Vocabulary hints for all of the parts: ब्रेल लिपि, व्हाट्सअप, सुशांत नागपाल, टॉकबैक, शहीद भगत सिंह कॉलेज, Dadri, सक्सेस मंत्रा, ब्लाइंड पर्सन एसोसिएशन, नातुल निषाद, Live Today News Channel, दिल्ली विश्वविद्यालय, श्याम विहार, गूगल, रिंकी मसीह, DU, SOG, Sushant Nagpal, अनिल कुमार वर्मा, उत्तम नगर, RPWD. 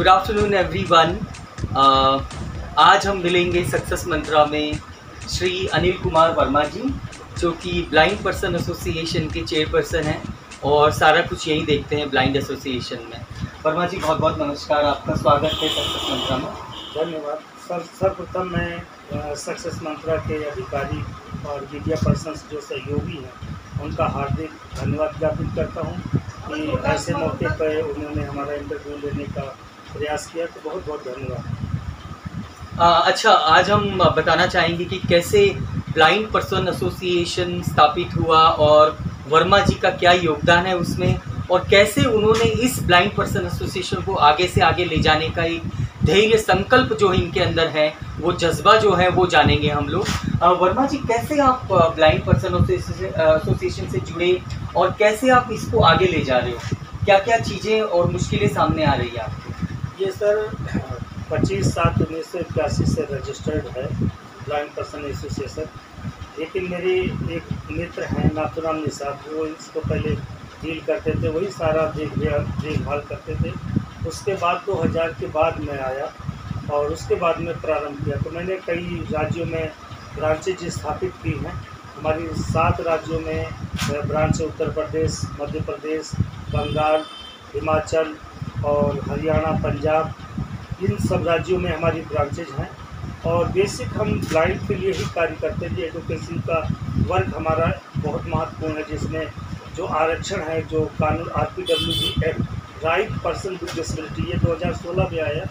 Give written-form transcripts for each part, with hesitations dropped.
Good afternoon everyone. आज हम मिलेंगे सक्सेस मंत्रा में श्री अनिल कुमार वर्मा जी, जो कि ब्लाइंड पर्सन एसोसिएशन के चेयरपर्सन हैं और सारा कुछ यही देखते हैं ब्लाइंड एसोसिएशन में। वर्मा जी बहुत बहुत नमस्कार, आपका स्वागत है सक्सेस मंत्रा में। धन्यवाद सर। सर्वप्रथम मैं सक्सेस मंत्रा के अधिकारी और मीडिया पर्सन जो सहयोगी हैं उनका हार्दिक धन्यवाद ज्ञापित करता हूँ कि ऐसे मौके पर उन्होंने हमारा इंटरव्यू लेने का प्रयास किया, तो बहुत बहुत धन्यवाद। अच्छा, आज हम बताना चाहेंगे कि कैसे ब्लाइंड पर्सन एसोसिएशन स्थापित हुआ और वर्मा जी का क्या योगदान है उसमें, और कैसे उन्होंने इस ब्लाइंड पर्सन एसोसिएशन को आगे से आगे ले जाने का एक धैर्य संकल्प जो इनके अंदर है, वो जज्बा जो है वो जानेंगे हम लोग। वर्मा जी, कैसे आप ब्लाइंड पर्सन एसोसिएशन से जुड़े और कैसे आप इसको आगे ले जा रहे हो, क्या क्या चीज़ें और मुश्किलें सामने आ रही है आपको? ये सर 25/7/1981 से रजिस्टर्ड है ब्लाइंड पर्सन एसोसिएशन, लेकिन मेरे एक मित्र हैं नातुल निषाद, वो इसको पहले डील करते थे, वही सारा देखभाल करते थे। उसके बाद 2000 के बाद मैं आया और उसके बाद मैं प्रारंभ किया, तो मैंने कई राज्यों में ब्रांचेज स्थापित की हैं। हमारी 7 राज्यों में ब्रांच उत्तर प्रदेश, मध्य प्रदेश, बंगाल, हिमाचल और हरियाणा, पंजाब, इन सब राज्यों में हमारी ब्रांचेज हैं। और बेसिक हम ब्लाइंड के लिए ही कार्य करते हैं। एजुकेशन का वर्क हमारा बहुत महत्वपूर्ण है, जिसमें जो आरक्षण है, जो कानून RPWD act right person with disability, ये 2016 में आया,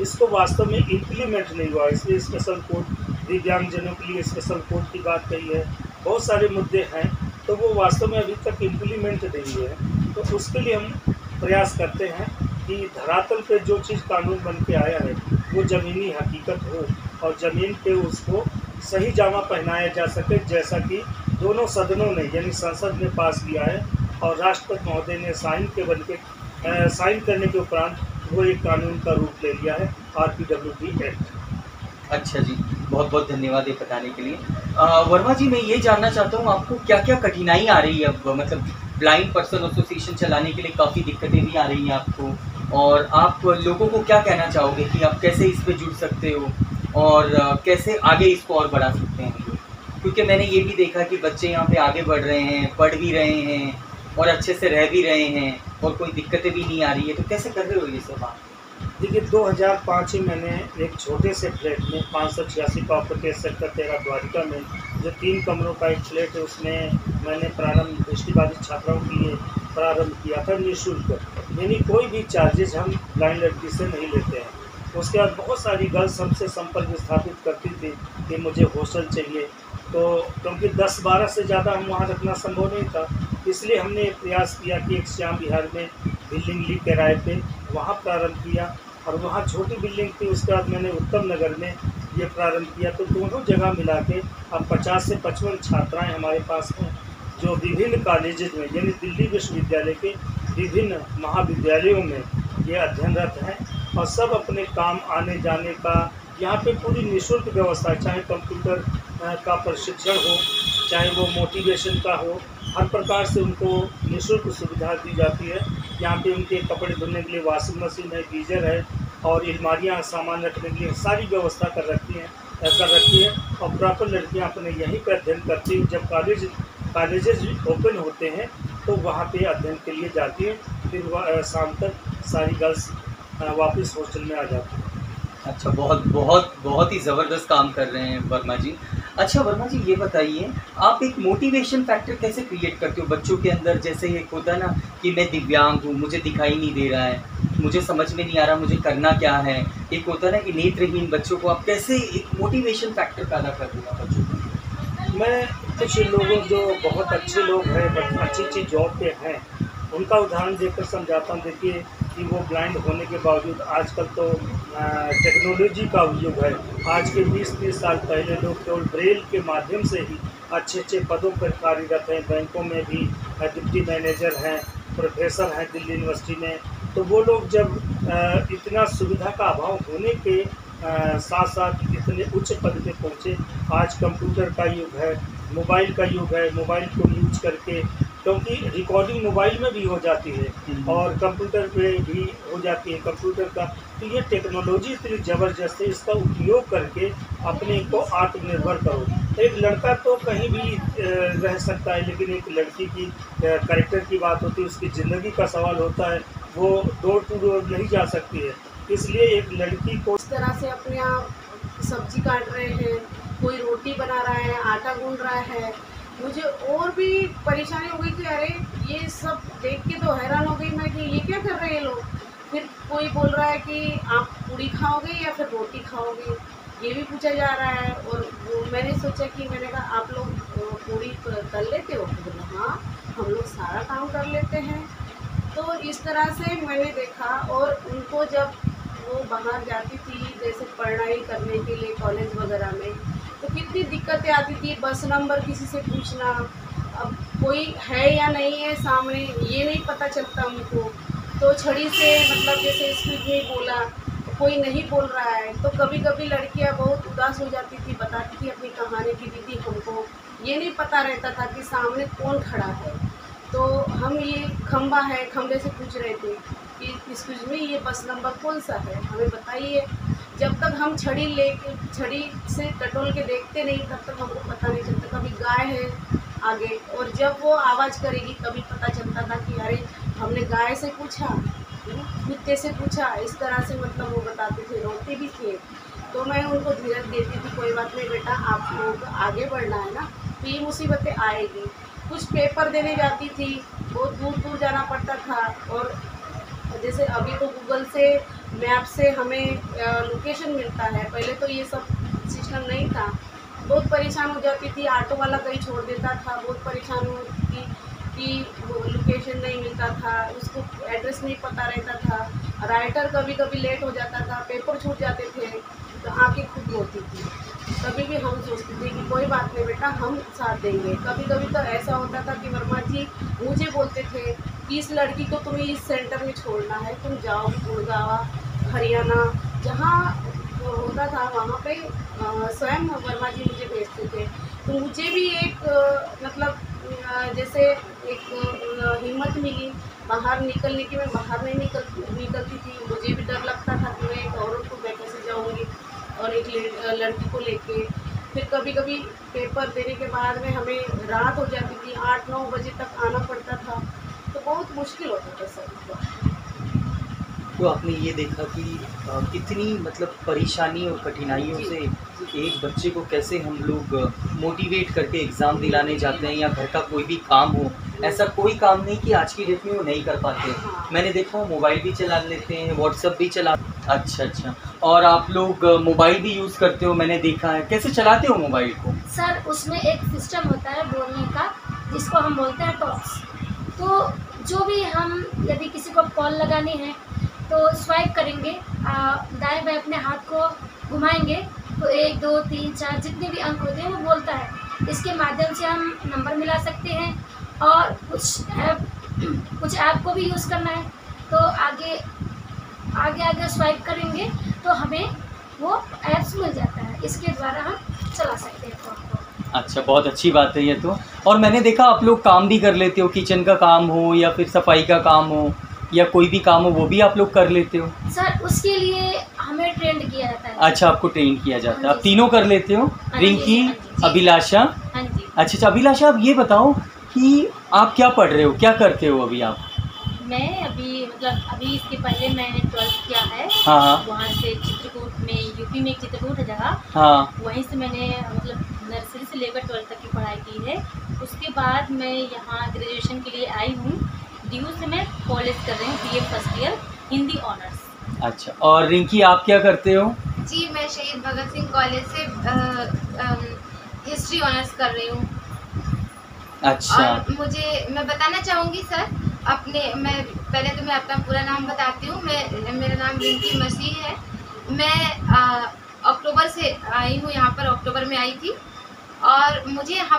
इसको वास्तव में इम्प्लीमेंट नहीं हुआ। इसलिए स्पेशल कोड, दिव्यांगजनों के लिए स्पेशल कोड की बात कही है, बहुत सारे मुद्दे हैं, तो वो वास्तव में अभी तक इम्प्लीमेंट नहीं हुए हैं। तो उसके लिए हम प्रयास करते हैं कि धरातल पे जो चीज़ कानून बन के आया है वो ज़मीनी हकीकत हो और ज़मीन पे उसको सही जामा पहनाया जा सके, जैसा कि दोनों सदनों ने यानी संसद ने पास किया है और राष्ट्रपति महोदय ने साइन करने के उपरांत वो एक कानून का रूप ले लिया है, RPWD एक्ट। अच्छा जी, बहुत बहुत धन्यवाद ये बताने के लिए। वर्मा जी, मैं ये जानना चाहता हूँ आपको क्या क्या कठिनाई आ रही है अब, मतलब ब्लाइंड पर्सन एसोसिएशन चलाने के लिए काफ़ी दिक्कतें भी आ रही हैं आपको, और आप लोगों को क्या कहना चाहोगे कि आप कैसे इस पर जुड़ सकते हो और कैसे आगे इसको और बढ़ा सकते हैं? क्योंकि मैंने ये भी देखा कि बच्चे यहाँ पर आगे बढ़ रहे हैं, पढ़ भी रहे हैं और अच्छे से रह भी रहे हैं और कोई दिक्कतें भी नहीं आ रही है, तो कैसे कर रहे हो ये सब आप? देखिए, 2005 में मैंने एक छोटे से फ्लैट में 586 प्रॉपर्टी सेक्टर 13 द्वारिका में जो 3 कमरों का एक फ्लैट है, उसमें मैंने प्रारंभ दृष्टिबाधित छात्राओं के लिए प्रारंभ किया था निःशुल्क, यानी कोई भी चार्जेस हम ब्लाइंड लड़की से नहीं लेते हैं। उसके बाद बहुत सारी गर्ल्स हमसे संपर्क स्थापित करती थी कि मुझे हॉस्टल चाहिए, तो क्योंकि 10-12 से ज़्यादा हम वहाँ रखना संभव नहीं था, इसलिए हमने प्रयास किया कि एक श्याम विहार में बिल्डिंग ली किराए पे, वहाँ प्रारंभ किया, और वहाँ छोटी बिल्डिंग थी, उसके बाद मैंने उत्तम नगर में ये प्रारंभ किया। तो दोनों जगह मिला के अब 50 से 55 छात्राएँ हमारे पास हैं, जो विभिन्न कॉलेजेज में यानी दिल्ली विश्वविद्यालय के विभिन्न महाविद्यालयों में ये अध्ययनरत हैं, और सब अपने काम आने जाने का यहाँ पे पूरी निःशुल्क व्यवस्था, चाहे कंप्यूटर का प्रशिक्षण हो, चाहे वो मोटिवेशन का हो, हर प्रकार से उनको निःशुल्क सुविधा दी जाती है। यहाँ पे उनके कपड़े धोने के लिए वॉशिंग मशीन है, गीजर है, और अलमारियाँ सामान रखने के लिए सारी व्यवस्था कर रखी है। और प्रॉपर लड़कियाँ अपने यहीं पर अध्ययन करती हैं, जब कॉलेजेज ओपन होते हैं तो वहाँ पर अध्ययन के लिए जाती हैं, फिर शाम तक सारी गर्ल्स वापस हॉस्टल में आ जाती हैं। अच्छा, बहुत बहुत बहुत ही ज़बरदस्त काम कर रहे हैं वर्मा जी। अच्छा वर्मा जी, ये बताइए आप एक मोटिवेशन फैक्टर कैसे क्रिएट करते हो बच्चों के अंदर? जैसे एक होता है ना कि मैं दिव्यांग हूँ, मुझे दिखाई नहीं दे रहा है, मुझे समझ में नहीं आ रहा मुझे करना क्या है, एक होता है ना कि नेत्रहीन बच्चों को आप कैसे एक मोटिवेशन फैक्टर पैदा कर दूँगा बच्चों को? मैं कुछ लोगों, जो बहुत अच्छे लोग हैं, अच्छी अच्छी जॉब पे हैं, उनका उदाहरण देकर समझाता हूँ। देखिए कि वो ब्लाइंड होने के बावजूद आजकल तो टेक्नोलॉजी का युग है। आज के 20-30 साल पहले लोग केवल ब्रेल के माध्यम से ही अच्छे अच्छे पदों पर कार्यरत हैं, बैंकों में भी डिप्टी मैनेजर हैं, प्रोफेसर हैं दिल्ली यूनिवर्सिटी में। तो वो लोग जब इतना सुविधा का अभाव होने के साथ साथ इतने उच्च पद पर पहुँचे, आज कंप्यूटर का युग है, मोबाइल को यूज करके क्योंकि रिकॉर्डिंग मोबाइल में भी हो जाती है और कंप्यूटर पे भी हो जाती है कंप्यूटर का। तो ये टेक्नोलॉजी इतनी ज़बरदस्त है, इसका उपयोग करके अपने को आत्मनिर्भर करो। एक लड़का तो कहीं भी रह सकता है, लेकिन एक लड़की की कैरेक्टर की बात होती है, उसकी ज़िंदगी का सवाल होता है, वो डोर टू डोर नहीं जा सकती है। इसलिए एक लड़की को इस तरह से अपने आप सब्जी काट रहे हैं, कोई रोटी बना रहा है, आटा गूँध रहा है। मुझे और भी परेशानी हो गई कि अरे ये सब देख के तो हैरान हो गई मैं कि ये क्या कर रहे हैं लोग। फिर कोई बोल रहा है कि आप पूरी खाओगे या फिर रोटी खाओगे, ये भी पूछा जा रहा है। और मैंने सोचा कि मैंने कहा आप लोग पूरी कर लेते हो? बोला हाँ हम लोग सारा काम कर लेते हैं। तो इस तरह से मैंने देखा। और उनको जब वो बाहर जाती थी जैसे पढ़ाई करने के लिए कॉलेज वगैरह में, तो कितनी दिक्कतें आती थी, बस नंबर किसी से पूछना, अब कोई है या नहीं है सामने ये नहीं पता चलता उनको। तो छड़ी से मतलब जैसे स्पीड में बोला कोई नहीं बोल रहा है। तो कभी कभी लड़कियां बहुत उदास हो जाती थी, बताती थी अपनी कहानी की दीदी हमको ये नहीं पता रहता था कि सामने कौन खड़ा है। तो हम ये खम्बा है, खम्बे से पूछ रहे थे कि एक्सक्यूज मी ये बस नंबर कौन सा है हमें बताइए। जब तक हम छड़ी से टटोल के देखते नहीं तब तक हमको पता नहीं चलता। कभी गाय है आगे और जब वो आवाज़ करेगी कभी पता चलता था कि अरे हमने गाय से पूछा, कुत्ते से पूछा। इस तरह से मतलब वो बताते थे, रोते भी थे। तो मैं उनको धीरज देती थी, कोई बात नहीं बेटा आप लोग आगे बढ़ना है ना, तो ये मुसीबतें आएगी। कुछ पेपर देने जाती थी, बहुत दूर दूर जाना पड़ता था। और जैसे अभी तो गूगल से मैप से हमें लोकेशन मिलता है, पहले तो ये सब सिस्टम नहीं था। बहुत परेशान हो जाती थी, ऑटो वाला कहीं छोड़ देता था, बहुत परेशान होती थी कि लोकेशन नहीं मिलता था, उसको एड्रेस नहीं पता रहता था। राइटर कभी कभी लेट हो जाता था, पेपर छूट जाते थे, तो आँखें खुद होती थी। कभी भी हम सोचते थे कि कोई बात नहीं बेटा हम साथ देंगे। कभी कभी तो ऐसा होता था कि वर्मा जी मुझे बोलते थे कि इस लड़की को तुम्हें इस सेंटर में छोड़ना है, तुम जाओ गुड़गावा हरियाणा जहाँ होता था वहाँ पे स्वयं वर्मा जी मुझे भेजते थे। तो मुझे भी एक मतलब जैसे एक हिम्मत मिली बाहर निकलने की। मैं बाहर नहीं निकलती थी, मुझे भी डर लगता था कि मैं एक औरत को बैठे से जाऊँगी और एक लड़की को लेके। फिर कभी कभी पेपर देने के बाद में हमें रात हो जाती थी, 8-9 बजे तक आना पड़ता था, तो बहुत मुश्किल होता था सर। तो आपने ये देखा कि कितनी मतलब परेशानी और कठिनाइयों से एक बच्चे को कैसे हम लोग मोटिवेट करके एग्ज़ाम दिलाने जाते हैं, या घर का कोई भी काम हो, ऐसा कोई काम नहीं कि आज की डेट में वो नहीं कर पाते। मैंने देखा मोबाइल भी चला लेते हैं, व्हाट्सअप भी चला। अच्छा, और आप लोग मोबाइल भी यूज़ करते हो मैंने देखा है, कैसे चलाते हो मोबाइल को? सर उसमें एक सिस्टम होता है बोलने का जिसको हम बोलते हैं टॉक्स। तो जो भी हम यदि किसी को कॉल लगानी है तो स्वाइप करेंगे, दाएं बाएं अपने हाथ को घुमाएंगे, तो 1 2 3 4 जितने भी अंक होते हैं वो बोलता है। इसके माध्यम से हम नंबर मिला सकते हैं। और कुछ ऐप को भी यूज़ करना है तो आगे स्वाइप करेंगे तो हमें वो ऐप्स मिल जाता है, इसके द्वारा हम चला सकते हैं फोन को। अच्छा, बहुत अच्छी बात है ये तो। और मैंने देखा आप लोग काम भी कर लेते हो, किचन का काम हो या फिर सफाई का काम हो या कोई भी काम हो वो भी आप लोग कर लेते हो? सर उसके लिए हमें ट्रेंड किया जाता है। अच्छा, आपको ट्रेंड किया जाता है, आप तीनों कर लेते हो, रिंकी अभिलाषा। अच्छा, अभिलाषा आप ये बताओ कि आप क्या पढ़ रहे हो, क्या करते हो अभी आप? मैं अभी मतलब अभी इसके पहले मैंने 12th किया है। हाँ। वहाँ से चित्रकूट में, यूपी में एक चित्रकूट है जगह। हाँ। वहीं से मैंने मतलब नर्सरी से लेकर 12th तक की पढ़ाई की है। उसके बाद मैं यहाँ ग्रेजुएशन के लिए आई हूँ DU से। मैं कॉलेज कर रही हूँ BA first year, Hindi honours. अच्छा, और रिंकी आप क्या करते हो? जी मैं शहीद भगत सिंह कॉलेज से हिस्ट्री ऑनर्स कर रही हूँ। अच्छा, और मैं बताना चाहूँगी सर मैं अपना पूरा नाम बताती हूँ। मेरा नाम रिंकी मसीह है। मैं अक्टूबर से आई हूँ यहाँ पर, अक्टूबर में आई थी। और मुझे यहाँ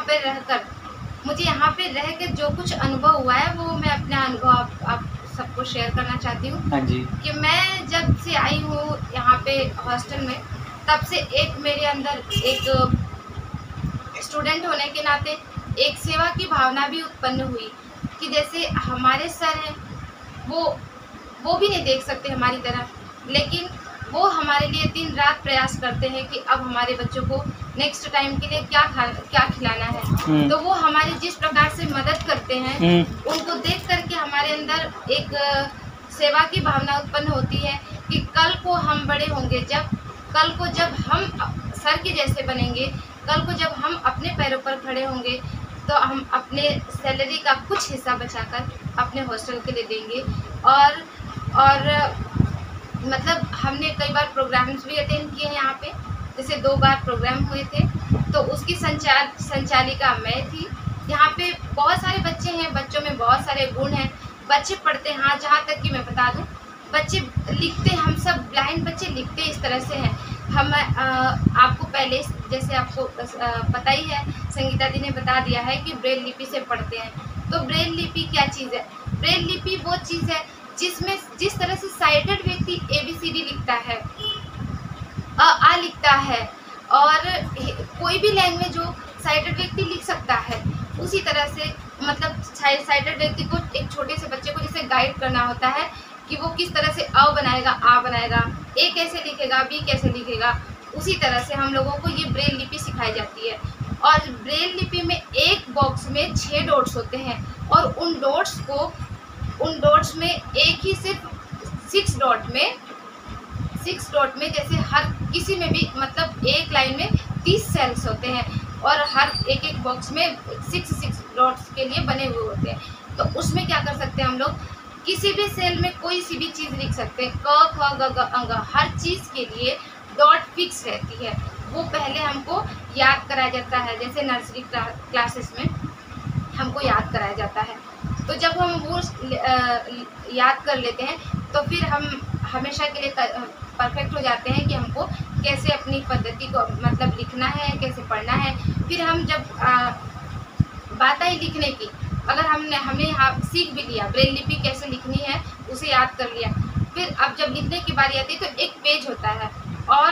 पे रह के जो कुछ अनुभव हुआ है वो मैं अपना अनुभव आप सबको शेयर करना चाहती हूँ। हाँ जी। कि मैं जब से आई हूँ यहाँ पे हॉस्टल में, तब से एक मेरे अंदर एक स्टूडेंट होने के नाते एक सेवा की भावना भी उत्पन्न हुई। कि जैसे हमारे सर हैं वो भी नहीं देख सकते हमारी तरह, लेकिन वो हमारे लिए दिन रात प्रयास करते हैं कि अब हमारे बच्चों को नेक्स्ट टाइम के लिए क्या खिलाना है। तो वो हमारी जिस प्रकार से मदद करते हैं उनको देख करके हमारे अंदर एक सेवा की भावना उत्पन्न होती है कि कल को हम बड़े होंगे, कल को जब हम सर के जैसे बनेंगे, कल को जब हम अपने पैरों पर खड़े होंगे तो हम अपने सैलरी का कुछ हिस्सा बचाकर अपने हॉस्टल के लिए देंगे। और मतलब हमने कई बार प्रोग्राम्स भी अटेंड किए हैं यहाँ पे, जैसे 2 बार प्रोग्राम हुए थे तो उसकी संचालिका मैं थी। यहाँ पे बहुत सारे बच्चे हैं, बच्चों में बहुत सारे गुण हैं, बच्चे पढ़ते हैं। हाँ, जहाँ तक कि मैं बता दूँ, बच्चे लिखते, हम सब ब्लाइंड बच्चे लिखते इस तरह से हैं। हम आपको पहले जैसे आपको पता ही है, संगीता दी ने बता दिया है कि ब्रेल लिपि से पढ़ते हैं। तो ब्रेल लिपि क्या चीज़ है? ब्रेल लिपि वो चीज़ है जिसमें जिस तरह से साइटेड व्यक्ति ABCD लिखता है, आ लिखता है, और कोई भी लैंग्वेज हो साइटेड व्यक्ति लिख सकता है। उसी तरह से मतलब साइटेड व्यक्ति को, एक छोटे से बच्चे को जैसे गाइड करना होता है कि वो किस तरह से अ बनाएगा, आ बनाएगा, ए कैसे लिखेगा, बी कैसे लिखेगा, उसी तरह से हम लोगों को ये ब्रेल लिपि सिखाई जाती है। और ब्रेल लिपि में एक बॉक्स में 6 डॉट्स होते हैं और उन डॉट्स में एक ही, सिर्फ 6 डॉट में जैसे हर किसी में भी मतलब एक लाइन में 30 सेल्स होते हैं और हर एक बॉक्स में 6 डॉट्स के लिए बने हुए होते हैं। तो उसमें क्या कर सकते हैं हम लोग, किसी भी सेल में कोई सी भी चीज़ लिख सकते हैं। क ख ग घ ङ, हर चीज़ के लिए डॉट फिक्स रहती है, वो पहले हमको याद कराया जाता है। जैसे नर्सरी क्लासेस में हमको याद कराया जाता है, तो जब हम वो याद कर लेते हैं तो फिर हम हमेशा के लिए परफेक्ट हो जाते हैं कि हमको कैसे अपनी पद्धति को मतलब लिखना है, कैसे पढ़ना है। फिर हम जब बात आई लिखने की, अगर हमने यहाँ सीख भी लिया ब्रेल लिपि कैसे लिखनी है, उसे याद कर लिया, फिर अब जब लिखने की बारी आती है तो एक पेज होता है और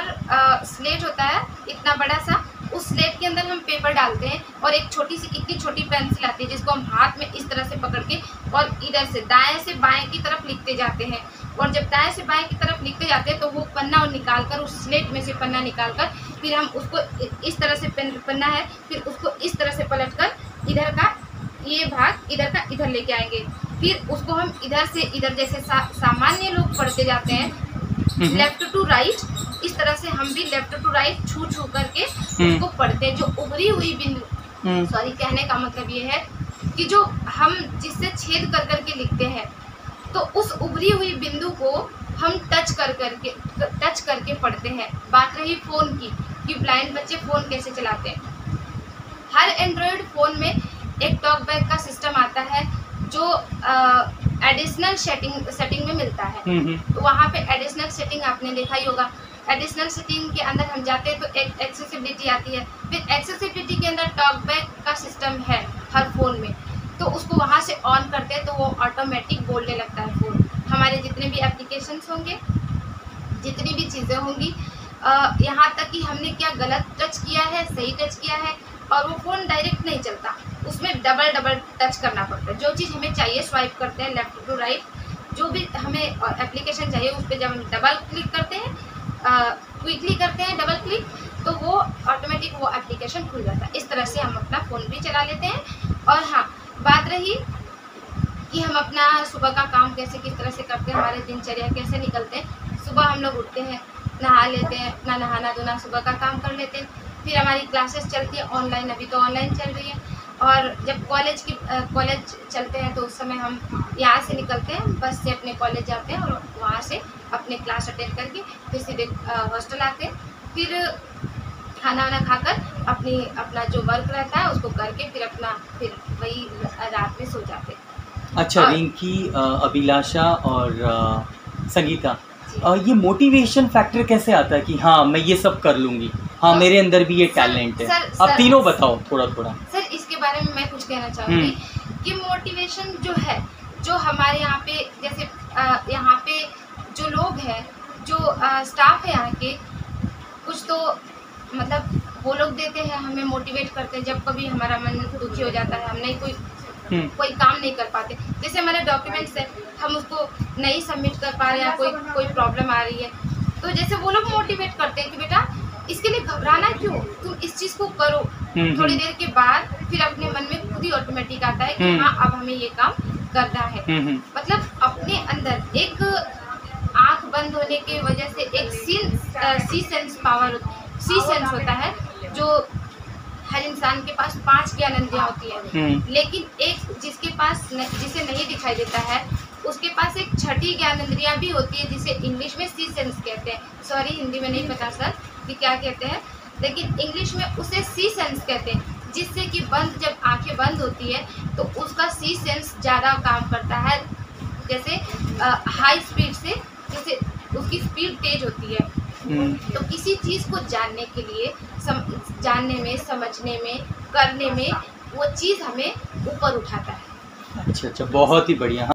स्लेट होता है इतना बड़ा सा। उस स्लेट के अंदर हम पेपर डालते हैं और एक छोटी सी, इतनी छोटी पेंसिल आती है जिसको हम हाथ में इस तरह से पकड़ के और इधर से दाएं से बाएं की तरफ लिखते जाते हैं। और जब दाएं से बाएं की तरफ लिखते जाते हैं तो वो पन्ना निकालकर, उस स्लेट में से पन्ना निकालकर फिर हम उसको इस तरह से, पन्ना है, फिर उसको इस तरह से पलटकर इधर का ये भाग इधर का इधर लेके आएंगे। फिर उसको हम इधर से इधर, जैसे सामान्य लोग पढ़ते जाते हैं लेफ्ट टू राइट, इस तरह से हम भी लेफ्ट टू राइट छू करके उसको पढ़ते हैं। जो उभरी हुई बिंदु, सॉरी, कहने का मतलब ये है कि जो हम जिससे छेद कर करके लिखते हैं तो उस उभरी हुई बिंदु को हम टच करके पढ़ते हैं। बात रही फ़ोन की कि ब्लाइंड बच्चे फ़ोन कैसे चलाते हैं। हर एंड्रॉयड फ़ोन में एक टॉकबैक का सिस्टम आता है जो एडिशनल सेटिंग में मिलता है। तो वहाँ पे एडिशनल सेटिंग आपने देखा ही होगा। एडिशनल सेटिंग के अंदर हम जाते हैं तो एक एक्सेसिबिलिटी आती है, फिर एक्सेसिबिलिटी के अंदर टॉकबैक का सिस्टम है हर फ़ोन में, तो उसको वहाँ से ऑन करते हैं तो वो ऑटोमेटिक बोलने लगता है फ़ोन। हमारे जितने भी एप्लीकेशंस होंगे, जितनी भी चीज़ें होंगी, यहाँ तक कि हमने क्या गलत टच किया है, सही टच किया है, और वो फ़ोन डायरेक्ट नहीं चलता, उसमें डबल टच करना पड़ता है। जो चीज़ हमें चाहिए स्वाइप करते हैं लेफ्ट टू राइट, जो भी हमें एप्लीकेशन चाहिए उस पर जब हम डबल क्लिक करते हैं, क्विकली करते हैं डबल क्लिक, तो वो ऑटोमेटिक वो एप्लीकेशन खुल जाता है। इस तरह से हम अपना फ़ोन भी चला लेते हैं। और हाँ, बात रही कि हम अपना सुबह का काम कैसे, किस तरह से करते हैं, हमारे दिनचर्या कैसे निकलते हैं। सुबह हम लोग उठते हैं, नहा लेते हैं, अपना नहाना धोना सुबह का काम कर लेते हैं। फिर हमारी क्लासेस चलती है ऑनलाइन, अभी तो ऑनलाइन चल रही है। और जब कॉलेज चलते हैं तो उस समय हम यहाँ से निकलते हैं, बस से अपने कॉलेज जाते हैं और वहाँ से अपने क्लास अटेंड करके फिर सीधे हॉस्टल आते हैं। फिर खाना वाना खाकर अपना जो वर्क रहता है उसको करके फिर वही रात में सो जाते हैं। अच्छा, रिंकी, अभिलाषा और संगीता, ये मोटिवेशन फैक्टर कैसे आता है कि हाँ मैं ये सब कर लूँगी, हाँ मेरे अंदर भी ये टैलेंट है? आप तीनों बताओ थोड़ा। सर, इसके बारे में मैं कुछ कहना चाहूँगी कि मोटिवेशन जो है, जो हमारे यहाँ पे, जैसे यहाँ पे जो लोग हैं, जो स्टाफ है यहाँ के, कुछ तो मतलब वो लोग देते हैं, हमें मोटिवेट करते हैं। जब कभी हमारा मन दुखी हो जाता है, हमने कोई कोई काम नहीं कर पाते। जैसे हमारे डॉक्यूमेंट्स है, हम उसको नहीं सबमिट कर पा रहे हैं, कोई प्रॉब्लम आ रही है, तो जैसे वो लोग मोटिवेट करते हैं कि बेटा इसके लिए घबराना क्यों, तुम इस चीज़ को करो। थोड़ी देर के बाद फिर अपने मन में खुद ही ऑटोमेटिक आता है कि हाँ अब हमें ये काम करना है। मतलब अपने अंदर एक आँख बंद होने की वजह से एक सी सेंस होता है, जो हर इंसान के पास 5 ज्ञान इंद्रियां होती है, लेकिन एक जिसे नहीं दिखाई देता है उसके पास एक 6ठी ज्ञान इंद्रियां भी होती है, जिसे इंग्लिश में सी सेंस कहते हैं। सॉरी हिंदी में नहीं पता सर कि क्या कहते हैं, लेकिन इंग्लिश में उसे सी सेंस कहते हैं, जिससे कि जब आंखें बंद होती है तो उसका सी सेंस ज़्यादा काम करता है। जैसे हाई स्पीड से, जैसे उसकी स्पीड तेज होती है, तो किसी चीज़ को जानने के लिए जानने में, समझने में, करने में वो चीज़ हमें ऊपर उठाता है। अच्छा, बहुत ही बढ़िया।